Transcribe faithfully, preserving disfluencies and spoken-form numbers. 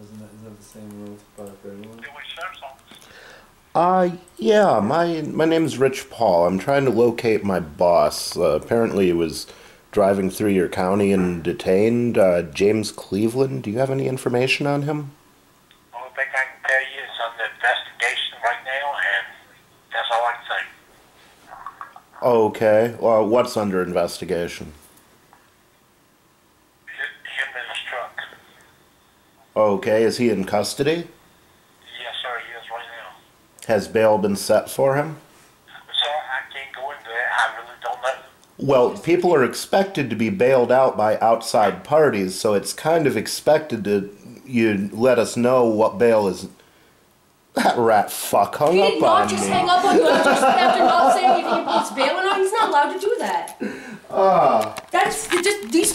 Isn't that, is that the same rule for everyone? Do we share something? Uh, yeah, my my name's Rich Paul. I'm trying to locate my boss. Uh, apparently he was driving through your county and detained. Uh, James Cleveland, do you have any information on him? All I think I can tell you is on the investigation right now, and that's all I can say. Okay. Well, what's under investigation? Him in his truck. Okay. Is he in custody? Yes, sir. He is right now. Has bail been set for him? Sir, I can't go into that. I really don't know. Well, people are expected to be bailed out by outside parties, so it's kind of expected that you let us know what bail is. That rat fuck hung he up on me. He did not just me. hang up on you just after not saying if he needs bail or not. He's not allowed to do that. Uh. That's just these.